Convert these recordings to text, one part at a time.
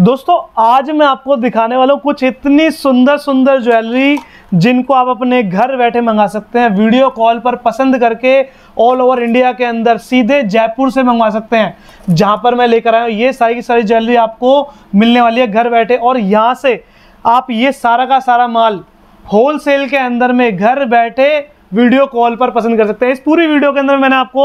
दोस्तों आज मैं आपको दिखाने वाला हूँ कुछ इतनी सुंदर सुंदर ज्वेलरी जिनको आप अपने घर बैठे मंगा सकते हैं, वीडियो कॉल पर पसंद करके ऑल ओवर इंडिया के अंदर सीधे जयपुर से मंगवा सकते हैं, जहाँ पर मैं लेकर आया हूँ। ये सारी की सारी ज्वेलरी आपको मिलने वाली है घर बैठे, और यहाँ से आप ये सारा का सारा माल होल सेल के अंदर में घर बैठे वीडियो कॉल पर पसंद कर सकते हैं। इस पूरी वीडियो के अंदर मैंने आपको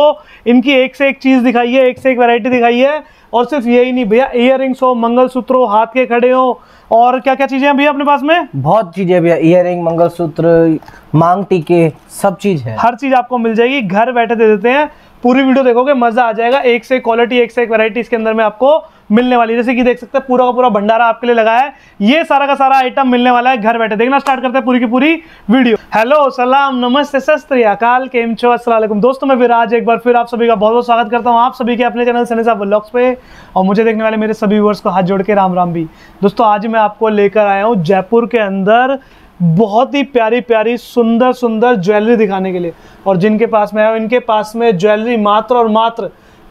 इनकी एक से एक चीज़ दिखाई है, एक से एक वैरायटी दिखाई है। और सिर्फ यही नहीं भैया, इयर रिंग्स हो, मंगलसूत्र हो, हाथ के खड़े हो, और क्या क्या चीज़ें हैं भैया अपने पास में? बहुत चीज़ें भैया, इयर रिंग, मंगलसूत्र, मांग टीके, सब चीज़ है, हर चीज़ आपको मिल जाएगी, घर बैठे दे देते हैं। पूरी वीडियो देखोगे मज़ा आ जाएगा, एक से एक क्वालिटी, एक से एक वैरायटी इसके अंदर में आपको मिलने वाली है। जैसे कि देख सकते हैं पूरा का पूरा भंडारा आपके लिए लगा है, ये सारा का सारा आइटम मिलने वाला है घर बैठे। देखना स्टार्ट करते हैं पूरी की पूरी वीडियो। हेलो, सलाम, नमस्ते, सस्त्री अकाल, केम छो, अस्सलाम वालेकुम। दोस्तों मैं विराज एक बार फिर आप सभी का बहुत बहुत स्वागत करता हूँ आप सभी के अपने चैनल संसा व्लॉग्स पे, और मुझे देखने वाले मेरे सभी व्यूअर्स को हाथ जोड़ के राम राम भी। दोस्तों आज मैं आपको लेकर आया हूँ जयपुर के अंदर बहुत ही प्यारी प्यारी सुंदर सुंदर ज्वेलरी दिखाने के लिए, और जिनके पास में आया हूँ इनके पास में ज्वेलरी मात्र और मात्र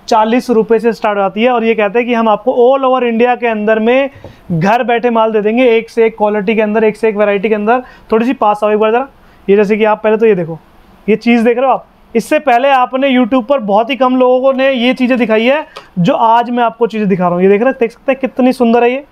40 रुपए से स्टार्ट हो जाती है, और ये कहते हैं कि हम आपको ऑल ओवर इंडिया के अंदर में घर बैठे माल दे देंगे, एक से एक क्वालिटी के अंदर, एक से एक वैरायटी के अंदर। थोड़ी सी पास आओ एक बार ज़रा, ये जैसे कि आप पहले तो ये देखो, ये चीज़ देख रहे हो आप, इससे पहले आपने YouTube पर बहुत ही कम लोगों ने ये चीज़ें दिखाई है जो आज मैं आपको चीज़ें दिखा रहा हूँ। ये देख रहे, देख सकते हैं कितनी सुंदर है ये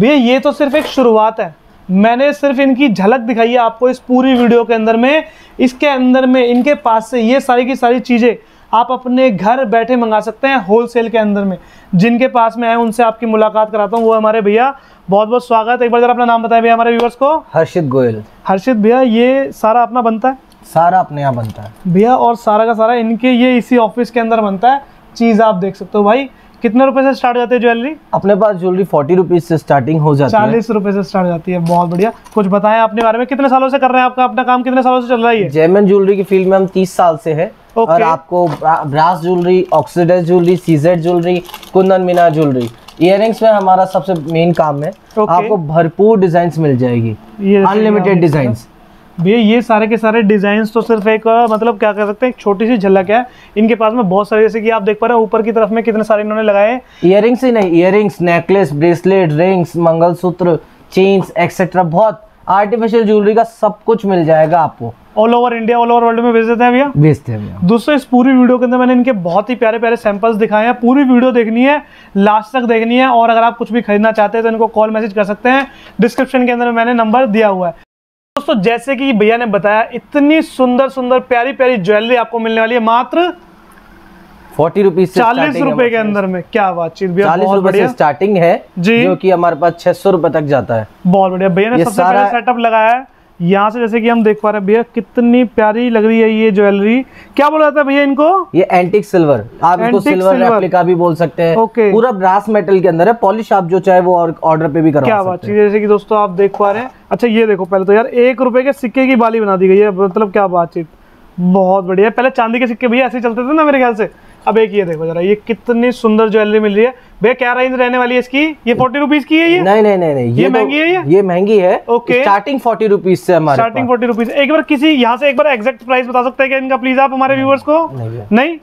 भैया। ये तो सिर्फ एक शुरुआत है, मैंने सिर्फ इनकी झलक दिखाई है आपको इस पूरी वीडियो के अंदर में। इसके अंदर में इनके पास से ये सारी की सारी चीज़ें आप अपने घर बैठे मंगा सकते हैं होलसेल के अंदर में। जिनके पास में आए उनसे आपकी मुलाकात कराता हूँ, वो हमारे भैया, बहुत बहुत स्वागत। एक बार जरा अपना नाम बताएं भैया हमारे व्यूअर्स को। हर्षित गोयल। हर्षित भैया, ये सारा अपना बनता है? सारा अपने यहाँ बनता है भैया, और सारा का सारा इनके ये इसी ऑफिस के अंदर बनता है। चीज़ आप देख सकते हो भाई, कितने रुपए से स्टार्ट जाती है ज्वेलरी? अपने पास ज्वेलरी 40 रुपीज से स्टार्टिंग हो जाती है, 40 रुपए से स्टार्ट जाती है। बहुत बढ़िया। कुछ बताएं आपने बारे में, कितने सालों से कर रहे हैं आपका अपना काम, कितने सालों से चल रहा है? जयमन ज्वेलरी की फील्ड में हम 30 साल से है, और आपको brass jewellery, oxidise jewellery, CZ jewellery, Kundan Meena jewellery, ear rings में हमारा सबसे मेन काम है। आपको भरपूर डिजाइन मिल जाएगी, अनलिमिटेड डिजाइन भैया। ये सारे के सारे डिज़ाइंस तो सिर्फ एक मतलब क्या कह सकते हैं, एक छोटी सी झलक है। इनके पास में बहुत सारे, जैसे कि आप देख पा रहे हैं ऊपर की तरफ में कितने सारे इन्होंने लगाए। इयररिंग्स ही नहीं, earrings, necklace, bracelet, rings, mangalsutra, chains etcetera, बहुत आर्टिफिशियल ज्वेलरी का सब कुछ मिल जाएगा आपको। All over India, all over world में बेच देते हैं भैया, बेचते हैं भैया। दोस्तों इस पूरी वीडियो के अंदर मैंने इनके बहुत ही प्यारे प्यारे सैंपल्स दिखाए हैं, पूरी वीडियो देखनी है, लास्ट तक देखनी है। और अगर आप कुछ भी खरीदना चाहते हैं तो इनको कॉल मैसेज कर सकते हैं, डिस्क्रिप्शन के अंदर मैंने नंबर दिया हुआ है। दोस्तों जैसे कि भैया ने बताया, इतनी सुंदर सुंदर प्यारी प्यारी ज्वेलरी आपको मिलने वाली है मात्र 40 रुपीज से 40 रुपए के अंदर में। क्या बातचीत भैया, 40 रुपए से स्टार्टिंग है जी, जो कि हमारे पास 600 रुपए तक जाता है। बहुत बढ़िया। भैया ने सबसे पहले सेटअप लगाया है यहाँ से, जैसे कि हम देख पा रहे हैं भैया, कितनी प्यारी लग रही है ये ज्वेलरी। क्या बोला जाता है भैया इनको? ये एंटीक सिल्वर, आप इसको सिल्वर रेप्लिका भी बोल सकते हैं। पूरा ब्रास मेटल के अंदर है, पॉलिश आप जो चाहे वो ऑर्डर पे भी करवा सकते हैं। क्या बात है। जैसे कि दोस्तों आप देख पा रहे हैं, अच्छा ये देखो, पहले तो यार 1 रुपए के सिक्के की बाली बना दी गई है, मतलब क्या बातचीत, बहुत बढ़िया। पहले चांदी के सिक्के भैया ऐसे चलते थे ना मेरे ख्याल से, अब एक ये देखो जरा, ये कितनी सुंदर ज्वेलरी मिल रही है भैया। क्या रेंज रहने वाली है इसकी? ये 40 रुपीज की है ये? नहीं नहीं नहीं, ये महंगी है, ये महंगी है। ओके, स्टार्टिंग 40 रुपीज से हमारे, स्टार्टिंग 40 रुपीज। एक बार किसी यहाँ से एक बार एग्जैक्ट प्राइस बता सकते हैं क्या इनका प्लीज आप हमारे व्यूअर्स को? नहीं,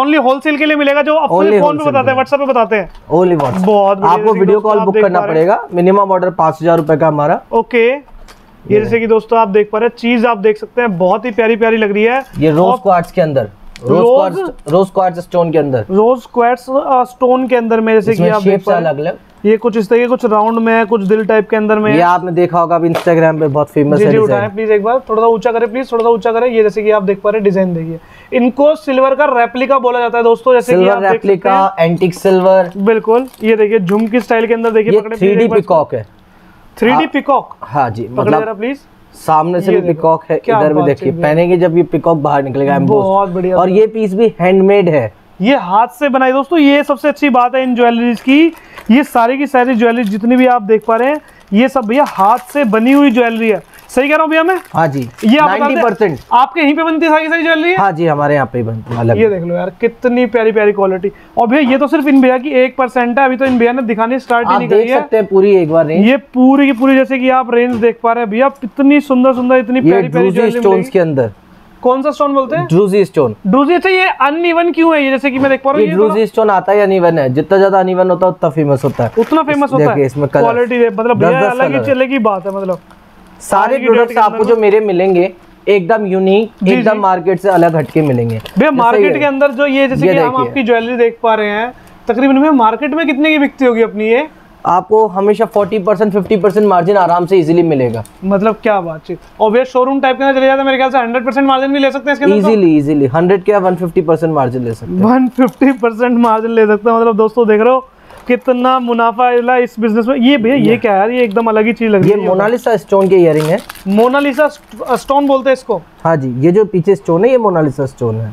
ओनली होलसेल के लिए मिलेगा, जो अपने फोन पे बताते हैं, व्हाट्सएप पे बताते हैं, ओनली व्हाट्सएप। बहुत आपको वीडियो कॉल बुक करना पड़ेगा, मिनिमम ऑर्डर 5000 रुपए का हमारा। ओके, ये जैसे कि दोस्तों आप देख पा रहे हैं, चीज आप देख सकते हैं बहुत ही प्यारी प्यारी लग रही है। ये रोज क्वार्ट्ज के अंदर, रोज क्वार्ट्ज स्टोन के अंदर, रोज क्वार्ट्ज स्टोन के अंदर में, जैसे कि आप देख पा रहे हैं ये कुछ इस तरह, कुछ राउंड में है, कुछ दिल टाइप के अंदर में। ये आपने देखा होगा अब इंस्टाग्राम पे बहुत फेमस है। उठाएं प्लीज एक बार, थोड़ा सा ऊंचा करें प्लीज, थोड़ा सा ऊंचा करें। ये जैसे कि आप देख पा रहे डिजाइन, देखिए इनको सिल्वर का रेप्लिका बोला जाता है दोस्तों, जैसे कि आप रेप्लिका, एंटीक सिल्वर, बिल्कुल। ये देखिए झुमकी स्टाइल के अंदर, देखिए 3D पिकॉक है, 3D पिकॉक। हाँ जी, मतलब प्लीज सामने से भी पिकॉक है, इधर भी देखिए, पहनेंगे जब ये पिकॉक बाहर निकलेगा। बहुत बढ़िया। और ये पीस भी हैंडमेड है, ये हाथ से बनाई दोस्तों। ये सबसे अच्छी बात है इन ज्वेलरीज की, ये सारी की सारी ज्वेलरी जितनी भी आप देख पा रहे हैं, ये सब भैया हाथ से बनी हुई ज्वेलरी है। सही कह रहा हूँ भैया मैं? हाँ जी, ये 90% आपके यहीं पे बनती है सारी सारी ज्वेलरी? हाँ जी, हमारे यहाँ पे बनती है। ये देख लो यार, कितनी प्यारी प्यारी क्वालिटी। और भैया ये तो सिर्फ इन भैया की 1% है, अभी तो इन भैया ने दिखाने स्टार्ट ही नहीं करी है। आप देख सकते हैं पूरी एक बार रेंज, ये पूरी की पूरी, जैसे की आप रेंज देख पा रहे हैं भैया, इतनी सुंदर सुंदर, इतनी प्यारी प्यारी ज्वेलरी स्टोन्स के अंदर। कौन सा स्टोन बोलते हैं? Druzy stone. ड्रूजी। अच्छा ये अनइवन क्यों है? ये जैसे कि मैं देख पा रहा हूँ ड्रूजी स्टोन आता है अनइवन है, जितना ज्यादा अनइवन होता है उतना फेमस होता है, उतना फेमस होता है। इसमें क्वालिटी मतलब अलग ही चले की बात है, मतलब सारे प्रोडक्ट आपको जो मेरे मिलेंगे एकदम यूनिक, एकदम मार्केट से अलग हटके मिलेंगे। भैया मार्केट के अंदर जो ये जैसे कि हम आपकी ज्वेलरी देख पा रहे हैं, तकरीबन में मार्केट में कितने की बिकती होगी अपनी ये? आपको हमेशा 40% 50% मार्जिन आराम से इजीली मिलेगा। मतलब क्या बात है। और भैया शोरूम टाइप के अंदर चले जाते मेरे ख्याल से 100% मार्जिन भी ले सकते हैं इसके अंदर इजीली। इजीली 100 क्या 150% मार्जिन ले सकते हैं, 150% मार्जिन ले सकते हैं। मतलब दोस्तों देख रहे हो कितना मुनाफा इस बिजनेस में। ये भैया ये क्या यार, ये एकदम अलग ही चीज लग रही है। ये मोनालिसा स्टोन के इयरिंग है, मोनालिसा स्टोन बोलते हैं इसको। हाँ जी, ये जो पीछे स्टोन है ये मोनालिसा स्टोन है।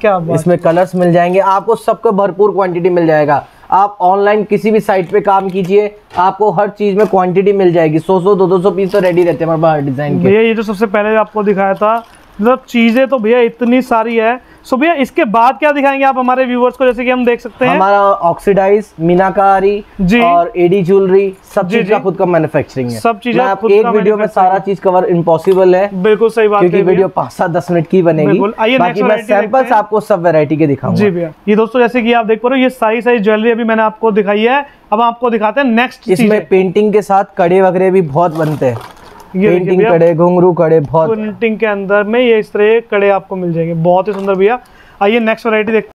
क्या बात, इसमें कलर्स मिल जाएंगे आपको, सबका भरपूर क्वांटिटी मिल जाएगा। आप ऑनलाइन किसी भी साइट पे काम कीजिए, आपको हर चीज में क्वांटिटी मिल जाएगी। 100-200 पीस तो रेडी रहते हैं हमारे डिजाइन के। भैया ये जो सबसे पहले आपको दिखाया था मतलब चीजें तो भैया इतनी सारी है। सो भैया इसके बाद क्या दिखाएंगे आप हमारे व्यूवर्स को? जैसे कि हम देख सकते हैं हमारा ऑक्सीडाइज, मीनाकारी जी और एडी ज्वेलरी, सब चीज का खुद का मैन्युफैक्चरिंग है। सब चीज एक वीडियो में सारा चीज कवर इम्पॉसिबल है। बिल्कुल सही बात है, क्योंकि वीडियो 5-10 मिनट की बनेगी। बाकी मैं सैंपल्स आपको सब वैरायटी के दिखाऊंगा। जी भैया ये दोस्तों जैसे कि आप देख पा रहे हो ये सारी सारी ज्वेलरी अभी मैंने आपको दिखाई है। अब आपको दिखाते हैं नेक्स्ट। इसमें पेंटिंग के साथ कड़े वगैरह भी बहुत बनते हैं, पेंटिंग कड़े, घुंगरू कड़े, बहुत पेंटिंग के अंदर में ये इस तरह कड़े आपको मिल जाएंगे। बहुत ही सुंदर भैया। आइए नेक्स्ट वैरायटी देखते हैं।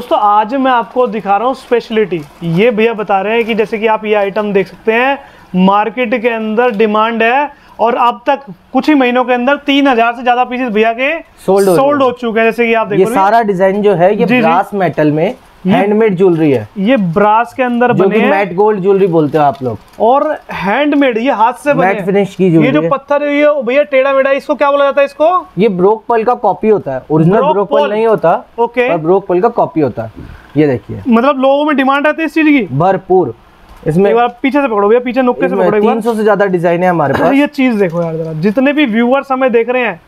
दोस्तों आज मैं आपको दिखा रहा हूँ स्पेशलिटी। ये भैया बता रहे हैं कि जैसे कि आप ये आइटम देख सकते हैं मार्केट के अंदर डिमांड है और अब तक कुछ ही महीनों के अंदर 3000 से ज्यादा पीसेस भैया के सोल्ड हो चुके हैं। जैसे कि आप देखो सारा डिजाइन जो है ये ब्रास मेटल में हैंडमेड ज्वेलरी है। ये ब्रास के अंदर बने हैं, मैट गोल्ड ज्वेलरी बोलते हो आप लोग, और हैंडमेड ये हाथ से बने मैट फिनिश की ज्वेलरी। ये जो पत्थर ये भैया टेढ़ा मेढ़ा, इसको क्या बोला जाता है? इसको ये ब्रोक पल का कॉपी होता है, ओरिजिनल ब्रोक पल नहीं होता। ओके, ब्रोक पल का कॉपी होता है। ये देखिए मतलब लोगों में डिमांड रहती है इस चीज की भरपूर। इसमें एक बार पीछे से पकड़ो भैया, पीछे नुक्के से पकड़ो। 300 से ज्यादा डिजाइन है हमारे पास। ये चीज देखो यार जरा, जितने भी व्यूअर्स हमें देख रहे हैं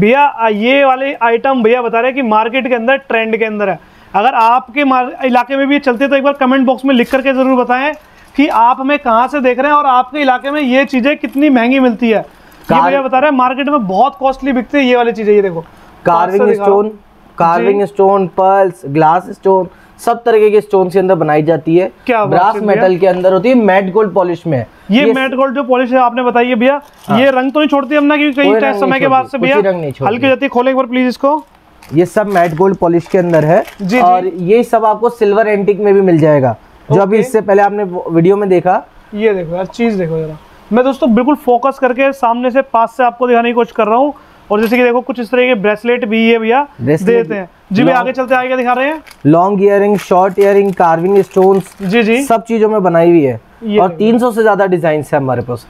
भैया ये वाले आइटम भैया बता रहे हैं कि मार्केट के अंदर ट्रेंड के अंदर है। अगर आपके इलाके में भी ये चलते हैं तो एक बार कमेंट बॉक्स में लिख करके ज़रूर बताएं कि आप हमें कहाँ से देख रहे हैं और आपके इलाके में ये चीज़ें कितनी महंगी मिलती है। ये बता रहे हैं मार्केट में बहुत कॉस्टली बिकती है ये वाली चीज़ें। ये देखो carving stone, pearls, glass stone, सब तरीके के स्टोन के अंदर बनाई जाती है। क्या ब्रास मेटल के अंदर होती है, मैट गोल्ड पॉलिश में है। ये मैट गोल्ड जो पॉलिश है आपने बताई है भैया, ये रंग तो नहीं छोड़ती हमने क्योंकि कई समय के बाद से भैया हल्की जाती है। खोले एक बार प्लीज इसको। ये सब मैट गोल्ड पॉलिश के अंदर है जी। और ये सब आपको सिल्वर एंटीक में भी मिल जाएगा जो अभी इससे पहले आपने वीडियो में देखा। ये देखो यार चीज देखो जरा। मैं दोस्तों बिल्कुल फोकस करके सामने से पास से आपको दिखाने की कोशिश कर रहा हूँ। और जैसे कि देखो कुछ इस तरह के ब्रेसलेट भी है भैया देते हैं जी। भी आगे चलते आगे दिखा रहे हैं long earring, short earring, carving stone जी जी सब चीजों में बनाई हुई है। और 300 से ज्यादा डिजाइन है हमारे पास।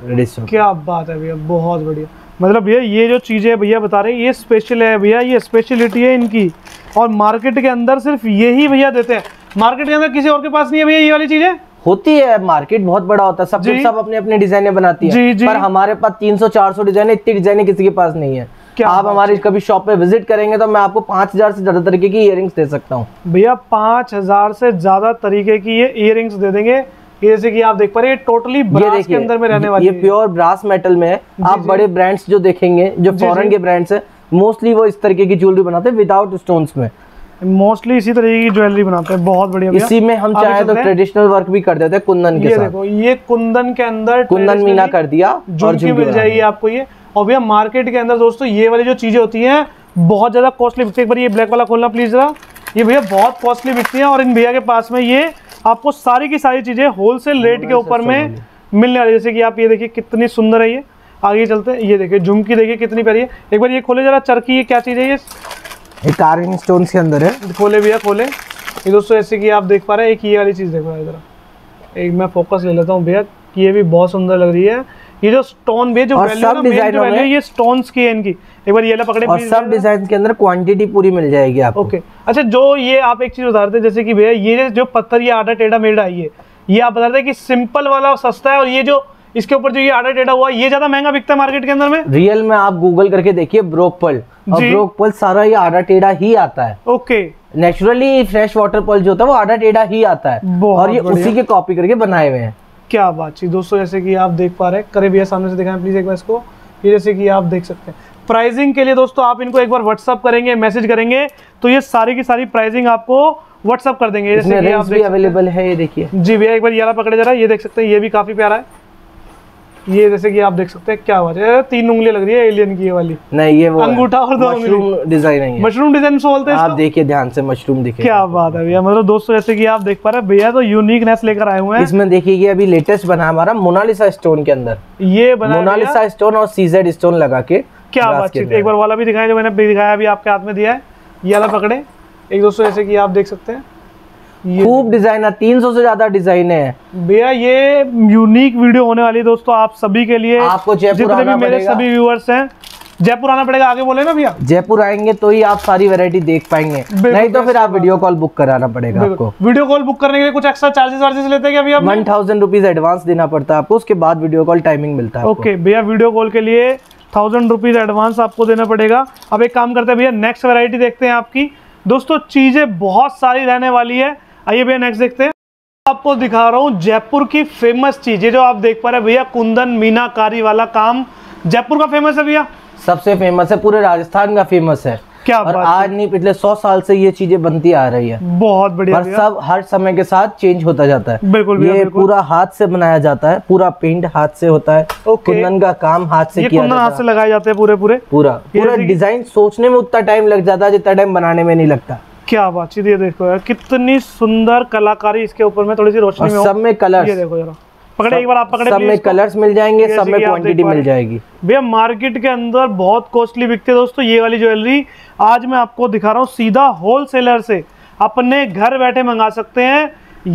क्या बात है भैया, बहुत बढ़िया। मतलब भैया ये जो चीज़ें भैया बता रहे हैं ये स्पेशल है भैया, ये स्पेशलिटी है इनकी और मार्केट के अंदर सिर्फ ये ही भैया देते हैं। मार्केट के अंदर किसी और के पास नहीं है भैया ये वाली चीज़ें होती है। मार्केट बहुत बड़ा होता है, सब अपने अपने डिजाइनें बनाती है जी। पर हमारे पास 300-400 डिजाइन, इतनी डिजाइनें किसी के पास नहीं है। आप हमारे कभी शॉप पे विजिट करेंगे तो मैं आपको 5000 से ज्यादा तरीके की इयररिंग्स दे सकता हूँ। भैया 5000 से ज्यादा तरीके की ये इयररिंग्स दे देंगे। जैसे कि आप देख पा रहे हैं टोटली ब्रास के अंदर में रहने वाली ये प्योर ब्रास मेटल में है। आप बड़े ब्रांड्स जो देखेंगे जो फॉरेन के ब्रांड्स हैं मोस्टली वो इस तरीके की ज्वेलरी बनाते हैं विदाउट स्टोन्स में। मोस्टली इसी तरीके की ज्वेलरी बनाते हैं। बहुत बढ़िया। इसी में हम चाहे तो ट्रेडिशनल वर्क भी कर देते हैं कुंदन के साथ। देखो ये कुंदन के अंदर कुंदन मीना कर दिया झुमकी मिल जाएगी आपको ये। और भैया मार्केट के अंदर दोस्तों ये वाली जो चीजें होती है बहुत ज्यादा कॉस्टली बिकती है। एक बार ये ब्लैक वाला खोलना प्लीज जरा। ये भैया बहुत कॉस्टली बिकती है और इन भैया के पास में ये आपको सारी की सारी चीजें होलसेल रेट के ऊपर में मिलने वाली। जैसे कि आप ये देखिए कितनी सुंदर है ये। आगे चलते हैं। ये देखिए झुमकी देखिए कितनी प्यारी है। एक बार ये खोले जरा चरखी, ये क्या चीज है? ये कार्विंग स्टोन के अंदर है। खोले भैया खोले। ये दोस्तों जैसे कि आप देख पा रहे हैं एक ये वाली चीज देखो जरा। एक मैं फोकस ले लेता हूँ भैया। ये भी बहुत सुंदर लग रही है। ये जो स्टोन भी जो वैल्यू है ये स्टोन्स की है इनकी। एक बार ये ले पकड़े। और सब डिजाइन के अंदर क्वांटिटी पूरी मिल जाएगी आपको। ओके अच्छा जो ये आप एक चीज बता रहे थे जैसे कि भैया ये जो पत्थर ये आधा टेढ़ा मेढ़ा ये आप बता रहे थे कि सिंपल वाला सस्ता है और ये जो इसके ऊपर जो ये आधा टेढ़ा हुआ ये ज्यादा महंगा बिकता है मार्केट के अंदर में। रियल में आप गूगल करके देखिए ब्रोक पर्ल। और ब्रोक पर्ल सारा ये आधा टेढ़ा ही आता है। Okay naturally fresh water pearl जो होता है वो आधा टेढ़ा ही आता है और ये उसी के कॉपी करके बनाए हुए हैं। क्या बात है दोस्तों जैसे कि आप देख पा रहे हैं। करें भैया सामने से दिखाएं प्लीज एक बार इसको। ये जैसे कि आप देख सकते हैं प्राइसिंग के लिए दोस्तों आप इनको एक बार व्हाट्सअप करेंगे, मैसेज करेंगे तो ये सारी की सारी प्राइसिंग आपको व्हाट्सअप कर देंगे। जैसे कि आप अवेलेबल है, ये देखिए जी भैया एक बार ये पकड़े जा रहा है, ये देख सकते हैं, ये भी काफी प्यारा है। ये जैसे कि आप देख सकते हैं क्या आवाज है, तीन उंगलियां लग रही है एलियन की, ये वाली नहीं ये वो अंगूठा और दो मशरूम डिजाइन है, मशरूम डिजाइन से बोलते हैं। आप देखिए ध्यान से मशरूम दिखे, क्या बात है भैया। मतलब दोस्तों जैसे कि आप देख पा रहे हैं भैया तो यूनिकनेस लेकर आए हुए हैं। इसमें देखिए अभी लेटेस्ट बना हमारा मोनालिसा स्टोन के अंदर, ये बना मोनालिसा स्टोन और सीजेड स्टोन लगा के, क्या बातचीत। एक बार वाला भी दिखाया जो मैंने दिखाया अभी आपके हाथ में दिया है, ये वाला पकड़े एक दोस्तों जैसे की आप देख सकते हैं, खूब डिजाइन है, 300 से ज्यादा डिजाइन है भैया। ये यूनिक वीडियो होने वाली है दोस्तों आप सभी के लिए। आपको जयपुर आना पड़ेगा, मेरे सभी व्यूअर्स हैं जयपुर आना पड़ेगा, आगे बोले ना भैया जयपुर आएंगे तो ही आप सारी वैरायटी देख पाएंगे, नहीं तो फिर आप वीडियो कॉल बुक कराना पड़ेगा आपको। वीडियो कॉल बुक करने के लिए कुछ एक्स्ट्रा चार्जेस वार्जेस लेते हैं भैया? 1000 रुपीज एडवांस देना पड़ता है आपको, उसके बाद वीडियो कॉल टाइमिंग मिलता है। ओके भैया वीडियो कॉल के लिए 1000 रुपीज एडवांस आपको देना पड़ेगा। अब एक काम करते हैं भैया नेक्स्ट वेरायटी देखते हैं आपकी। दोस्तों चीजें बहुत सारी रहने वाली है, आइए भैया नेक्स्ट देखते हैं। आपको दिखा रहा हूँ जयपुर की फेमस चीजें जो आप देख पा रहे हैं भैया, कुंदन मीनाकारी वाला काम जयपुर का फेमस है भैया, सबसे फेमस है, पूरे राजस्थान का फेमस है। क्या और आज नहीं पिछले 100 साल से ये चीजें बनती आ रही है, बहुत बढ़िया। और सब हर समय के साथ चेंज होता जाता है, बिल्कुल। ये पूरा हाथ से बनाया जाता है, पूरा पेंट हाथ से होता है, कुंदन का काम हाथ से किया जाता है, हाथ से लगाए जाते हैं पूरे पूरे पूरा पूरा डिजाइन। सोचने में उतना टाइम लग जाता है जितना टाइम बनाने में नहीं लगता। क्या बातचीत, ये देखो यार कितनी सुंदर कलाकारी इसके ऊपर में, थोड़ी सी रोशनी में सब में कलर, ये देखो जरा पकड़े एक बार आप पकड़े, सब में कलर्स मिल जाएंगे, सब में क्वांटिटी मिल जाएगी। भैया मार्केट के अंदर बहुत कॉस्टली बिकते हैं दोस्तों ये वाली ज्वेलरी, आज मैं आपको दिखा रहा हूँ सीधा होलसेलर से, अपने घर बैठे मंगा सकते हैं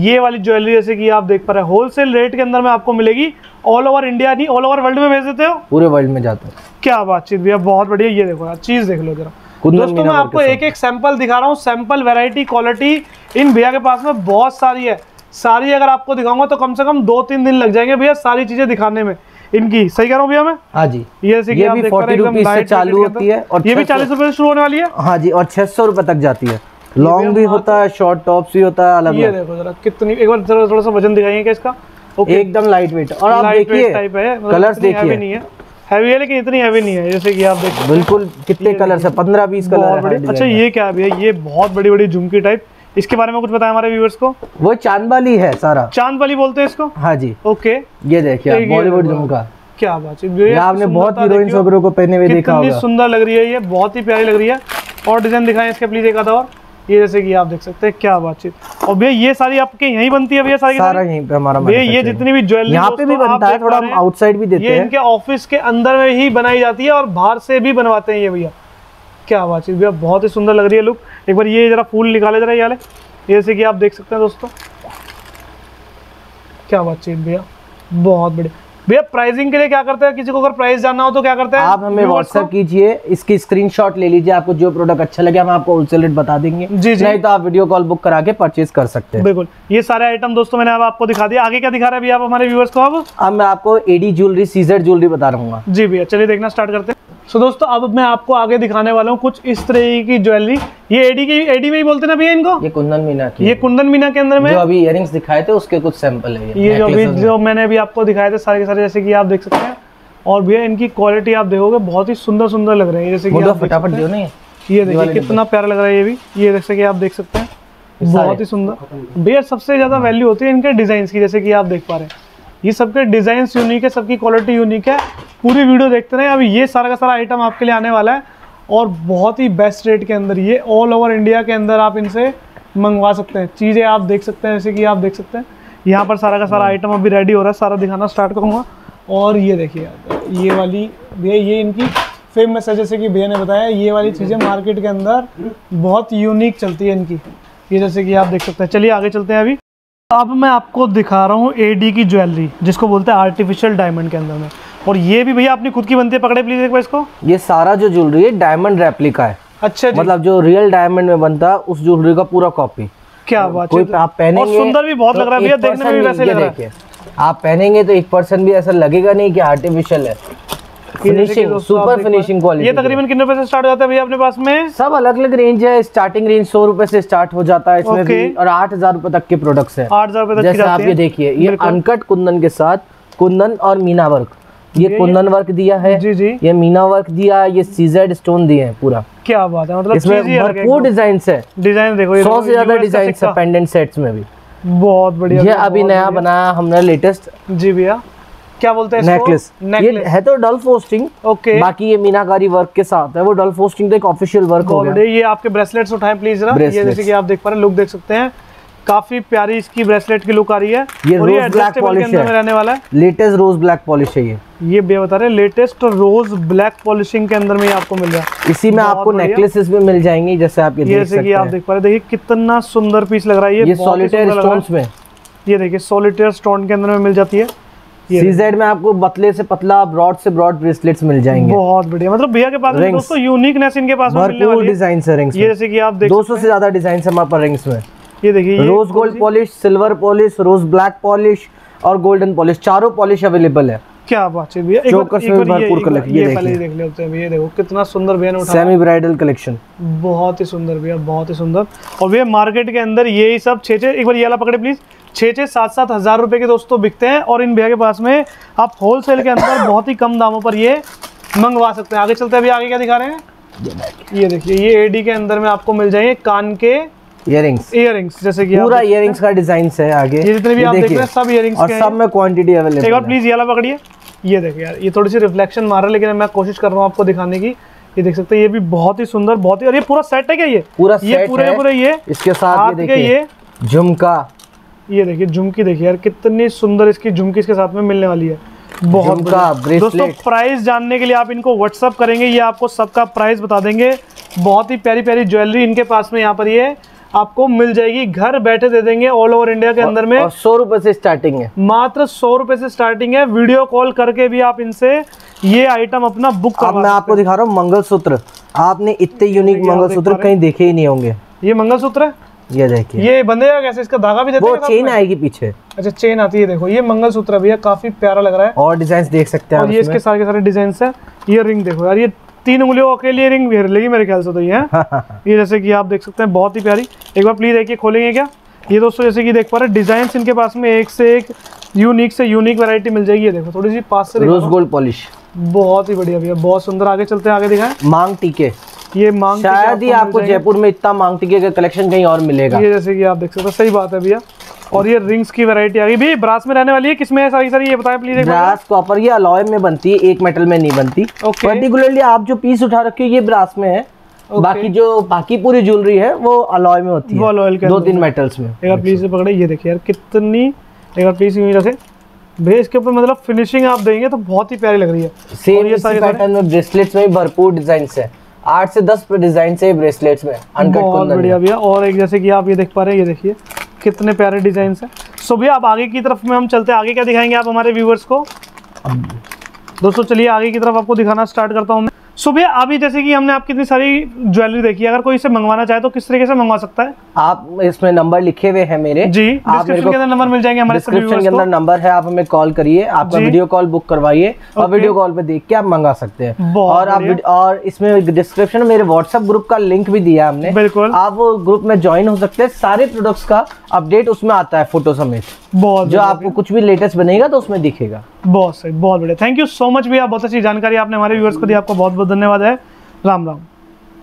ये वाली ज्वेलरी। जैसे कि आप देख पा रहे हैं होलसेल रेट के अंदर में आपको मिलेगी, ऑल ओवर इंडिया नहीं ऑल ओवर वर्ल्ड में भेज देते हो, पूरे वर्ल्ड में जाता है। क्या बातचीत भैया, बहुत बढ़िया। ये देखो यार चीज देख लो जरा दोस्तों, मैं आपको एक एक सैंपल दिखा रहा हूँ, सैंपल वेरायटी क्वालिटी इन भैया के पास में बहुत सारी है। सारी अगर आपको दिखाऊंगा तो कम से कम 2-3 दिन लग जाएंगे भैया सारी चीजें दिखाने में इनकी, सही कह रहा हूँ भैया मैं? हाँ जी। ये भी 40 रुपीज से चालू होती है और ये भी 40 रुपए से शुरू होने वाली है। हाँ जी, और 600 रुपए तक जाती है। लॉन्ग भी होता है, शॉर्ट टॉप्स भी होता है, अलग। ये देखो जरा कितनी, एक बार थोड़ा सा वजन दिखाइए क्या इसका, एकदम लाइट वेट। और आप देखिए कलर्स देखिए, हैवी है लेकिन इतनी हैवी नहीं है। जैसे कि आप देखिए बिल्कुल कितने कलर है, 15-20 कलर। अच्छा ये क्या भैया, ये बहुत बड़ी बड़ी झुमकी टाइप, इसके बारे में कुछ बताया हमारे व्यूअर्स को? वो चांदबाली है, सारा चांदबाली बोलते हैं इसको। हाँ जी, ओके। ये देखिए बॉलीवुड झुमका, क्या बातचीत। आपने बहुत हीरोइन वगैरह को पहने हुए देखा होगा, कितनी सुंदर लग रही है, ये बहुत ही प्यारी लग रही है। और डिजाइन दिखाएं इसके प्लीज एक आधा और। ये जैसे कि आप देख सकते हैं, क्या बातचीत। और भैया ये सारी आपके यहीं बनती है भैया? सारा यहीं पे हमारा। भैया ये जितनी भी ज्वेलरी यहाँ पे भी बनता है, थोड़ा आउटसाइड भी देते हैं, ये इनके ऑफिस के अंदर में ही बनाई जाती है और बाहर से भी बनवाते हैं ये भैया। क्या बातचीत भैया, बहुत ही सुंदर लग रही है लुक। एक बार ये जरा फूल निकाले जरा, ये जैसे कि आप देख सकते हैं दोस्तों। क्या बातचीत भैया, बहुत बढ़िया। भैया प्राइसिंग के लिए क्या करते हैं, किसी को अगर प्राइस जानना हो तो क्या करते हैं? आप हमें व्हाट्सएप कीजिए, इसकी स्क्रीनशॉट ले लीजिए, आपको जो प्रोडक्ट अच्छा लगे हम आपको होलसेल रेट बता देंगे। जी जी, नहीं तो आप वीडियो कॉल बुक करा के परचेज कर सकते हैं। बिल्कुल, ये सारे आइटम दोस्तों मैंने अब आपको दिखा दिया। आगे क्या दिखा रहे हैं आप हमारे व्यूअर्स को? अब मैं आपको एडी ज्वेलरी, सीजर ज्वेलरी बता रहा हूँ। जी भैया चलिए देखना स्टार्ट करते हैं। सो दोस्तों अब मैं आपको आगे दिखाने वाला हूँ कुछ इस तरह की ज्वेलरी। ये एडी में ही बोलते ना भैया इनको, ये कुंदन मीना की। ये कुंदन मीना के अंदर में जो अभी इयररिंग्स दिखाए थे उसके कुछ सैंपल है ये, जो मैंने अभी आपको दिखाए थे सारे के सारे, जैसे कि आप देख सकते हैं। और भैया इनकी क्वालिटी आप देखोगे बहुत ही सुंदर सुंदर लग रहे हैं। जैसे कि फटाफट दियो ना, ये देखिए कितना प्यारा लग रहा है ये भी। ये जैसे कि आप देख सकते हैं बहुत ही सुंदर। भैया सबसे ज्यादा वैल्यू होती है इनके डिजाइन की, जैसे कि आप देख पा रहे हैं ये सबके डिजाइन यूनिक है, सबकी क्वालिटी यूनिक है। पूरी वीडियो देखते रहे। अब ये सारा का सारा आइटम आपके लिए आने वाला है और बहुत ही बेस्ट रेट के अंदर, ये ऑल ओवर इंडिया के अंदर आप इनसे मंगवा सकते हैं। चीज़ें आप देख सकते हैं, जैसे कि आप देख सकते हैं यहाँ पर सारा का सारा आइटम अभी रेडी हो रहा है, सारा दिखाना स्टार्ट करूँगा। और ये देखिए ये वाली भैया, ये इनकी फेमस है, जैसे कि भैया ने बताया ये वाली चीज़ें मार्केट के अंदर बहुत यूनिक चलती है इनकी। ये जैसे कि आप देख सकते हैं। चलिए आगे चलते हैं। अभी अब मैं आपको दिखा रहा हूँ एडी की ज्वेलरी, जिसको बोलते हैं आर्टिफिशियल डायमंड के अंदर में। और ये भी भैया अपनी खुद की बनती है। पकड़े प्लीज एक बार इसको। ये सारा जो ज्वेलरी है डायमंड रेप्लिका है। अच्छा, मतलब जो रियल डायमंड में बनता है उस ज्वेलरी का पूरा कॉपी। क्या बात है, आप पहनेंगे सुंदर भी बहुत लग रहा है भैया, देखने में भी वैसे लग रहा है। आप पहनेंगे तो 1% भी ऐसा लगेगा नहीं कि आर्टिफिशियल है। Finishing super finishing quality. ये तकरीबन कितने रुपए से स्टार्ट हो जाता है भैया अपने पास में? सब अलग अलग रेंज है, स्टार्टिंग रेंज 100 रुपए से स्टार्ट हो जाता है इसमें भी, और 8000 रुपए तक के प्रोडक्ट्स है। 8000 रुपए तक की जाती है। जैसे आप ये देखिए, ये अनकट कुंदन के साथ, कुंदन और मीना वर्क ये कुंदन वर्क दिया है जी जी, ये मीना वर्क दिया है, ये सीजर्ड स्टोन दिए हैं पूरा। क्या बात है, मतलब इसमें भरपूर डिजाइन है, डिजाइन देखो 100 से ज्यादा डिजाइन है पेंडेंट सेट्स में भी, बहुत बढ़िया। ये अभी नया बनाया हमने लेटेस्ट जी भैया, क्या बोलते हैं नेकलेस, ये है तो डल फोस्टिंग ओके, बाकी ये मीनाकारी वर्क के साथ है, वो डल फोस्टिंग तो एक ऑफिशियल वर्क हो गया। ये आपके ब्रेसलेट्स उठाएं प्लीज जरा, ये जैसे कि आप देख पा रहे हैं लुक देख सकते हैं, काफी प्यारी इसकी ब्रेसलेट की लुक आ रही है। ये रोज ब्लैक पॉलिश में रहने वाला है, लेटेस्ट रोज ब्लैक पॉलिश है ये भैया बता रहे हैं, लेटेस्ट रोज ब्लैक पॉलिशिंग के अंदर में आपको मिल रहा है। इसी में आपको नेकलेसेस भी मिल जाएंगे जैसे आप ये देख सकते हैं, आप देख पा रहे हैं, देखिए कितना सुंदर पीस लग रहा है ये सॉलिटेयर स्टोन्स में। ये देखिए सॉलिटेयर स्टोन के अंदर में मिल जाती है। सीजेड में आपको पतले से पतला ब्रॉड से ब्रॉड ब्रेसलेट्स मिल जाएंगे, बहुत बढ़िया। मतलब भैया के पास दोस्तों यूनिकनेस इनके पास मिलने वाली है, डिजाइन है रिंग्स, ये जैसे कि आप देख 200 से ज्यादा डिजाइन है हमारे पास रिंग्स में। ये देखिए rose gold polish, silver polish, rose black polish और गोल्डन पॉलिश, चारों पॉलिश अवेलेबल है। क्या बात है भैया, भरपूर कलेक्शन, ये देख लेते हैं भैया, देखो कितना सुंदर भैया सेमी ब्राइडल कलेक्शन, बहुत ही सुंदर भैया, बहुत ही सुंदर। और भैया मार्केट के अंदर यही सब एक बार ये वाला पकड़े प्लीज, 6-7 हज़ार रुपए के दोस्तों बिकते हैं, और इन भैया के पास में आप होलसेल के अंदर बहुत ही कम दामों पर ये मंगवा सकते हैं। आगे चलते हैं, अभी आगे क्या दिखा रहे हैं ये देखिए, ये एडी के अंदर में आपको मिल जाएंगे कान के इयरिंग्स, इयरिंग्स जैसे कि पूरा इयरिंग्स का डिजाइन है आगे, ये जितने भी आप देख रहे हैं सब इयरिंग्स के हैं, सब में क्वांटिटी अवेलेबल है। एक बार प्लीज ये वाला पकड़िए, ये देखिए यार ये थोड़ी सी रिफ्लेक्शन मार रहा है लेकिन मैं कोशिश कर रहा हूँ आपको दिखाने की, ये देख सकते हैं ये भी बहुत ही सुंदर, बहुत ही। और ये पूरा सेट है क्या, ये पूरा सेट पूरे पूरे, ये इसके साथ ये झुमका, ये देखिए झुमकी देखिए यार कितनी सुंदर इसकी झुमकी इसके साथ में मिलने वाली है, बहुत बढ़िया। दोस्तों प्राइस जानने के लिए आप इनको व्हाट्सअप करेंगे, ये आपको सबका प्राइस बता देंगे। बहुत ही प्यारी प्यारी ज्वेलरी इनके पास में यहाँ पर ये आपको मिल जाएगी, घर बैठे दे देंगे ऑल ओवर इंडिया के अंदर में। 100 रुपए से स्टार्टिंग है, मात्र 100 रुपए से स्टार्टिंग है। वीडियो कॉल करके भी आप इनसे ये आइटम अपना बुक कर। मैं आपको दिखा रहा हूँ मंगलसूत्र, आपने इतने यूनिक मंगलसूत्र कहीं देखे ही नहीं होंगे। ये मंगलसूत्र है, ये देखिए ये बंधेगा कैसे, इसका धागा भी देते हैं, वो चेन आएगी पीछे, अच्छा चेन आती है। देखो ये मंगलसूत्र भैया काफी प्यारा लग रहा है, और डिजाइन देख सकते हैं, और ये इसके सारे डिजाइन है। ये रिंग देखो यार, ये 3 उंगलियों के लिए रिंग भी लगी मेरे ख्याल से तो ये है। ये जैसे कि आप देख सकते हैं बहुत ही प्यारी, एक बार प्लीज देखिए खोलेंगे क्या। ये दोस्तों जैसे कि देख पा रहे डिजाइन इनके पास में एक से एक यूनिक से यूनिक वैरायटी मिल जाएगी। ये देखो थोड़ी सी पास से रोज गोल्ड पॉलिश, बहुत ही बढ़िया भैया, बहुत सुंदर। आगे चलते हैं, आगे दिखाएं मांग टीके। ये मांग शायद ही आपको जयपुर में इतना मांग टीके का कलेक्शन कहीं और मिलेगा। ये जैसे कि आप देख सकते हैं, सही बात है भैया। और ये रिंग्स की वैरायटी आ गई भी, ब्रास में रहने वाली है, किसमें है सारी सारी ये बताएं प्लीज। ब्रास कॉपर ये अलॉय में बनती है, एक मेटल में नहीं बनती। पर्टिकुलरली आप जो पीस उठा रखे हो ये ब्रास में है, बाकी जो बाकी पूरी ज्वेलरी है वो अलॉय में होती है, 2-3 मेटल्स में। एक बार प्लीज से पकड़े, ये देखिए यार कितनी, एक बार प्लीज यूं रखें भैया, इसके ऊपर मतलब फिनिशिंग आप देंगे तो बहुत ही प्यारी लग रही है। सेम ये सारे पैटर्न में ब्रेसलेट्स में भरपूर डिजाइन है, 8 से 10 डिजाइन से ब्रेसलेट्स में अनकट कुंदन। बढ़िया भैया। और एक जैसे कि आप ये देख पा रहे हैं, ये देखिए कितने प्यारे डिजाइन है। सो भैया अब आगे की तरफ में हम चलते हैं, आगे क्या दिखाएंगे आप हमारे व्यूवर्स को। दोस्तों चलिए आगे की तरफ आपको दिखाना स्टार्ट करता हूँ मैं। सो भैया अभी जैसे कि हमने आपकी इतनी सारी ज्वेलरी देखी, अगर कोई इसे मंगवाना चाहे तो किस तरीके से मंगवा सकता है। आप इसमें नंबर लिखे हुए हैं मेरे जी, डिस्क्रिप्शन के अंदर नंबर मिल जाएंगे हमारे, डिस्क्रिप्शन के अंदर नंबर है, आप हमें कॉल करिए, आपका वीडियो कॉल बुक करवाइए और वीडियो कॉल पे देख के आप मंगा सकते हैं। और आप और इसमें डिस्क्रिप्शन में मेरे व्हाट्सएप ग्रुप का लिंक भी दिया हमने, बिल्कुल आप वो ग्रुप में ज्वाइन हो सकते हैं। सारे प्रोडक्ट्स का अपडेट उसमें आता है फोटो समेत, बहुत जो आपको कुछ भी लेटेस्ट बनेगा तो उसमें दिखेगा। बहुत सही, बहुत बढ़िया, थैंक यू सो मच भैया, बहुत अच्छी जानकारी आपने हमारे व्यूअर्स को दी, आपको बहुत धन्यवाद है, राम राम।